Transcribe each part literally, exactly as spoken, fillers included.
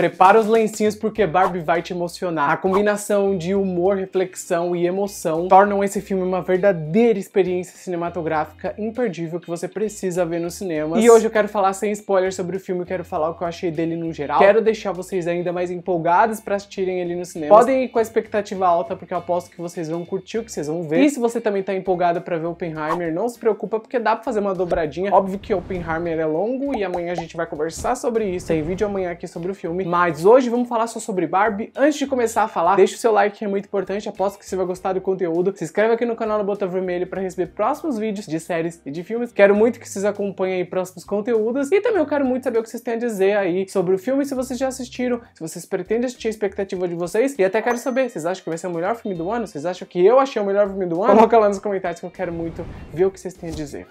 Prepara os lencinhos porque Barbie vai te emocionar. A combinação de humor, reflexão e emoção tornam esse filme uma verdadeira experiência cinematográfica imperdível que você precisa ver nos cinemas. E hoje eu quero falar sem spoiler sobre o filme, quero falar o que eu achei dele no geral. Quero deixar vocês ainda mais empolgados pra assistirem ele no cinema. Podem ir com a expectativa alta porque eu aposto que vocês vão curtir o que vocês vão ver. E se você também tá empolgado pra ver Oppenheimer, não se preocupa porque dá pra fazer uma dobradinha. Óbvio que Oppenheimer é longo e amanhã a gente vai conversar sobre isso. Tem vídeo amanhã aqui sobre o filme. Mas hoje vamos falar só sobre Barbie. Antes de começar a falar, deixa o seu like que é muito importante, aposto que você vai gostar do conteúdo. Se inscreve aqui no canal do Botão Vermelho para receber próximos vídeos de séries e de filmes. Quero muito que vocês acompanhem aí próximos conteúdos. E também eu quero muito saber o que vocês têm a dizer aí sobre o filme, se vocês já assistiram, se vocês pretendem assistir, a expectativa de vocês. E até quero saber, vocês acham que vai ser o melhor filme do ano? Vocês acham que eu achei o melhor filme do ano? Coloca lá nos comentários que eu quero muito ver o que vocês têm a dizer.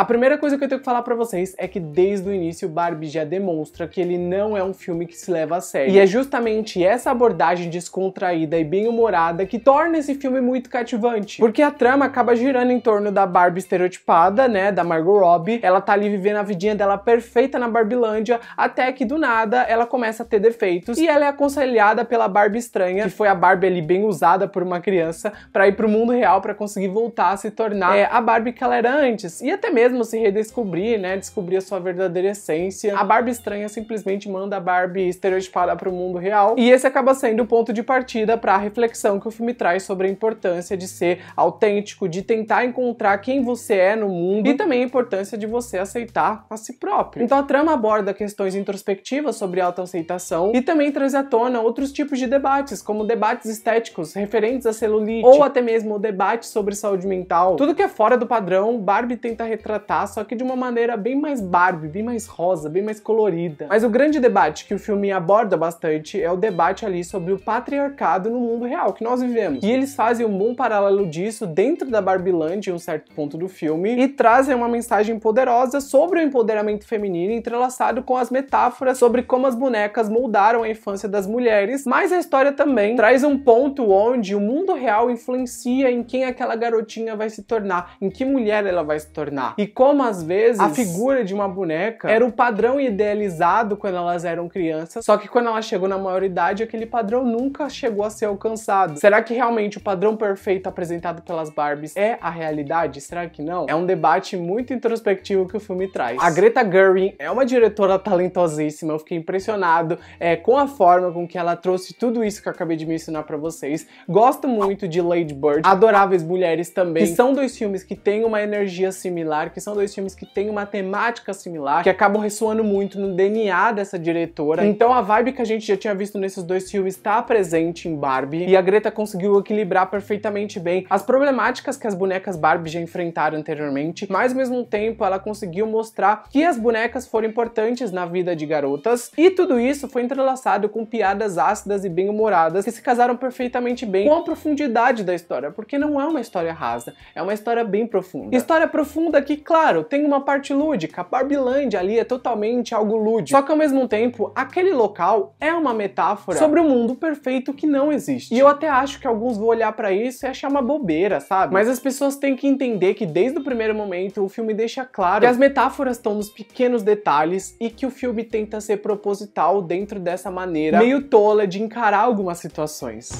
A primeira coisa que eu tenho que falar pra vocês é que desde o início Barbie já demonstra que ele não é um filme que se leva a sério. E é justamente essa abordagem descontraída e bem-humorada que torna esse filme muito cativante. Porque a trama acaba girando em torno da Barbie estereotipada, né, da Margot Robbie. Ela tá ali vivendo a vidinha dela perfeita na Barbilândia, até que do nada ela começa a ter defeitos. E ela é aconselhada pela Barbie estranha, que foi a Barbie ali bem usada por uma criança, pra ir pro mundo real, pra conseguir voltar a se tornar é, a Barbie que ela era antes. E até mesmo mesmo se redescobrir, né, descobrir a sua verdadeira essência. A Barbie estranha simplesmente manda a Barbie estereotipada para o mundo real, e esse acaba sendo o ponto de partida para a reflexão que o filme traz sobre a importância de ser autêntico, de tentar encontrar quem você é no mundo, e também a importância de você aceitar a si próprio. Então a trama aborda questões introspectivas sobre autoaceitação, e também traz à tona outros tipos de debates, como debates estéticos referentes à celulite, ou até mesmo o debate sobre saúde mental. Tudo que é fora do padrão, Barbie tenta retratar, só que de uma maneira bem mais Barbie, bem mais rosa, bem mais colorida. Mas o grande debate que o filme aborda bastante é o debate ali sobre o patriarcado no mundo real que nós vivemos. E eles fazem um bom paralelo disso dentro da Barbilândia em um certo ponto do filme, e trazem uma mensagem poderosa sobre o empoderamento feminino, entrelaçado com as metáforas sobre como as bonecas moldaram a infância das mulheres. Mas a história também traz um ponto onde o mundo real influencia em quem aquela garotinha vai se tornar, em que mulher ela vai se tornar. E como às vezes a figura de uma boneca era o padrão idealizado quando elas eram crianças, só que quando ela chegou na maioridade, aquele padrão nunca chegou a ser alcançado. Será que realmente o padrão perfeito apresentado pelas Barbies é a realidade? Será que não? É um debate muito introspectivo que o filme traz. A Greta Gerwig é uma diretora talentosíssima, eu fiquei impressionado é, com a forma com que ela trouxe tudo isso que eu acabei de mencionar pra vocês. Gosto muito de Lady Bird, Adoráveis Mulheres também, que são dois filmes que têm uma energia similar, que são dois filmes que têm uma temática similar, que acabam ressoando muito no D N A dessa diretora. Então a vibe que a gente já tinha visto nesses dois filmes está presente em Barbie, e a Greta conseguiu equilibrar perfeitamente bem as problemáticas que as bonecas Barbie já enfrentaram anteriormente, mas ao mesmo tempo ela conseguiu mostrar que as bonecas foram importantes na vida de garotas, e tudo isso foi entrelaçado com piadas ácidas e bem-humoradas que se casaram perfeitamente bem com a profundidade da história, porque não é uma história rasa, é uma história bem profunda. História profunda que, claro, tem uma parte lúdica, a Barbilândia ali é totalmente algo lúdico, só que ao mesmo tempo, aquele local é uma metáfora sobre o mundo perfeito que não existe. E eu até acho que alguns vão olhar pra isso e achar uma bobeira, sabe? Mas as pessoas têm que entender que desde o primeiro momento o filme deixa claro que as metáforas estão nos pequenos detalhes, e que o filme tenta ser proposital dentro dessa maneira meio tola de encarar algumas situações.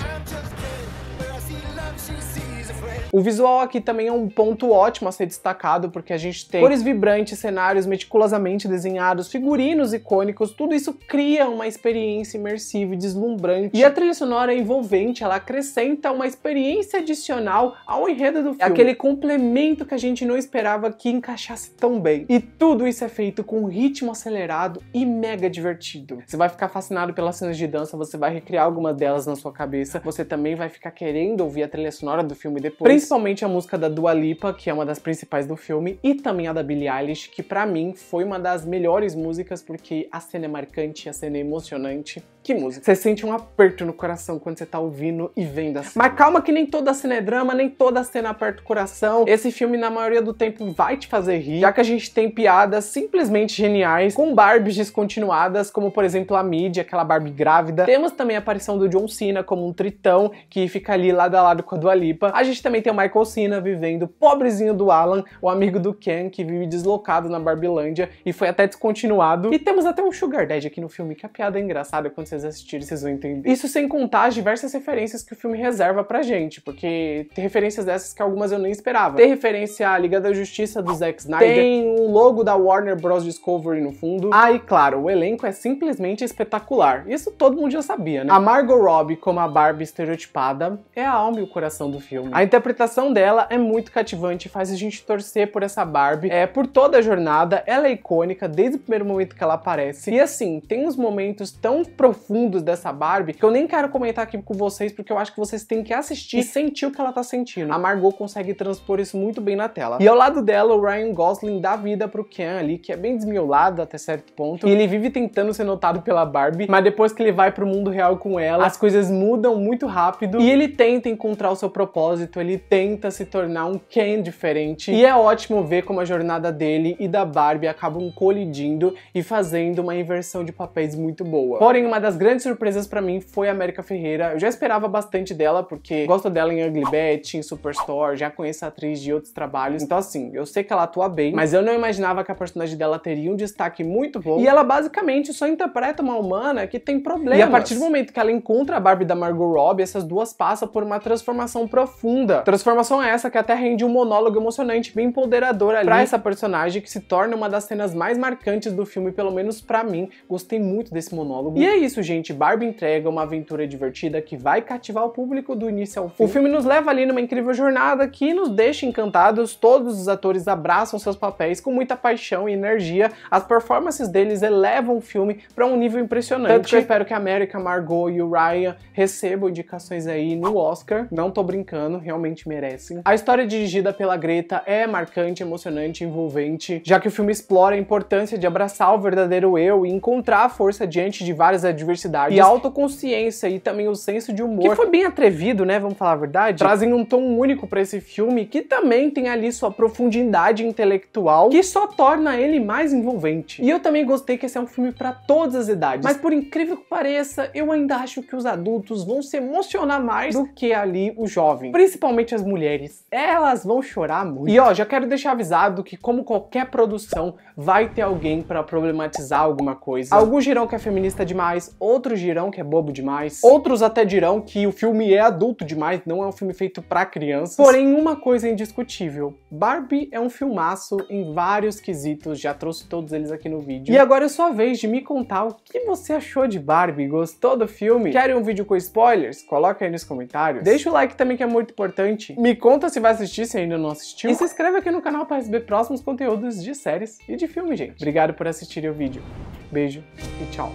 O visual aqui também é um ponto ótimo a ser destacado, porque a gente tem cores vibrantes, cenários meticulosamente desenhados, figurinos icônicos, tudo isso cria uma experiência imersiva e deslumbrante. E a trilha sonora é envolvente, ela acrescenta uma experiência adicional ao enredo do filme. É aquele complemento que a gente não esperava que encaixasse tão bem. E tudo isso é feito com um ritmo acelerado e mega divertido. Você vai ficar fascinado pelas cenas de dança, você vai recriar algumas delas na sua cabeça, você também vai ficar querendo ouvir a trilha sonora do filme depois. Principalmente a música da Dua Lipa, que é uma das principais do filme, e também a da Billie Eilish, que pra mim foi uma das melhores músicas, porque a cena é marcante, a cena é emocionante. Que música! Você sente um aperto no coração quando você tá ouvindo e vendo a cena. Mas calma que nem toda cena é drama, nem toda cena aperta o coração. Esse filme, na maioria do tempo, vai te fazer rir, já que a gente tem piadas simplesmente geniais, com Barbies descontinuadas, como por exemplo a Midge, aquela Barbie grávida. Temos também a aparição do John Cena como um tritão, que fica ali lado a lado com a Dua Lipa. A gente também tem é o Michael Cena vivendo pobrezinho do Alan, o amigo do Ken, que vive deslocado na Barbilândia e foi até descontinuado. E temos até um sugar daddy aqui no filme, que a piada é engraçada, quando vocês assistirem vocês vão entender. Isso sem contar as diversas referências que o filme reserva pra gente, porque tem referências dessas que algumas eu nem esperava. Tem referência à Liga da Justiça do Zack Snyder, tem um logo da Warner Bros Discovery no fundo. Ah, e claro, o elenco é simplesmente espetacular. Isso todo mundo já sabia, né? A Margot Robbie, como a Barbie estereotipada, é a alma e o coração do filme. A interpretação dela é muito cativante, faz a gente torcer por essa Barbie. É, por toda a jornada, ela é icônica desde o primeiro momento que ela aparece. E assim, tem uns momentos tão profundos dessa Barbie que eu nem quero comentar aqui com vocês, porque eu acho que vocês têm que assistir e sentir o que ela tá sentindo. A Margot consegue transpor isso muito bem na tela. E ao lado dela, o Ryan Gosling dá vida pro Ken ali, que é bem desmiolado até certo ponto. E ele vive tentando ser notado pela Barbie, mas depois que ele vai pro mundo real com ela, as coisas mudam muito rápido e ele tenta encontrar o seu propósito, ele tenta se tornar um Ken diferente. E é ótimo ver como a jornada dele e da Barbie acabam colidindo e fazendo uma inversão de papéis muito boa. Porém, uma das grandes surpresas pra mim foi a América Ferreira. Eu já esperava bastante dela, porque gosto dela em Ugly Betty, em Superstore, já conheço a atriz de outros trabalhos. Então assim, eu sei que ela atua bem, mas eu não imaginava que a personagem dela teria um destaque muito bom. E ela basicamente só interpreta uma humana que tem problemas. E a partir do momento que ela encontra a Barbie da Margot Robbie, essas duas passam por uma transformação profunda. Transformação essa que até rende um monólogo emocionante, bem empoderador ali pra essa personagem, que se torna uma das cenas mais marcantes do filme, pelo menos pra mim. Gostei muito desse monólogo. E é isso, gente. Barbie entrega uma aventura divertida que vai cativar o público do início ao fim. O filme nos leva ali numa incrível jornada que nos deixa encantados. Todos os atores abraçam seus papéis com muita paixão e energia. As performances deles elevam o filme pra um nível impressionante. Tanto que eu espero que a América, Margot e o Ryan recebam indicações aí no Oscar. Não tô brincando, realmente merecem. A história dirigida pela Greta é marcante, emocionante, envolvente, já que o filme explora a importância de abraçar o verdadeiro eu e encontrar a força diante de várias adversidades. E a autoconsciência e também o senso de humor, que foi bem atrevido, né, vamos falar a verdade, trazem um tom único pra esse filme, que também tem ali sua profundidade intelectual, que só torna ele mais envolvente. E eu também gostei que esse é um filme pra todas as idades, mas por incrível que pareça, eu ainda acho que os adultos vão se emocionar mais do que ali o jovem. Principalmente as mulheres. Elas vão chorar muito. E ó, já quero deixar avisado que, como qualquer produção, vai ter alguém pra problematizar alguma coisa. Alguns dirão que é feminista demais, outros dirão que é bobo demais, outros até dirão que o filme é adulto demais, não é um filme feito pra crianças. Porém, uma coisa é indiscutível. Barbie é um filmaço em vários quesitos, já trouxe todos eles aqui no vídeo. E agora é sua vez de me contar o que você achou de Barbie. Gostou do filme? Querem um vídeo com spoilers? Coloca aí nos comentários. Deixa o like também, que é muito importante. Me conta se vai assistir, se ainda não assistiu. E se inscreve aqui no canal para receber próximos conteúdos de séries e de filme, gente. Obrigado por assistirem o vídeo. Beijo e tchau.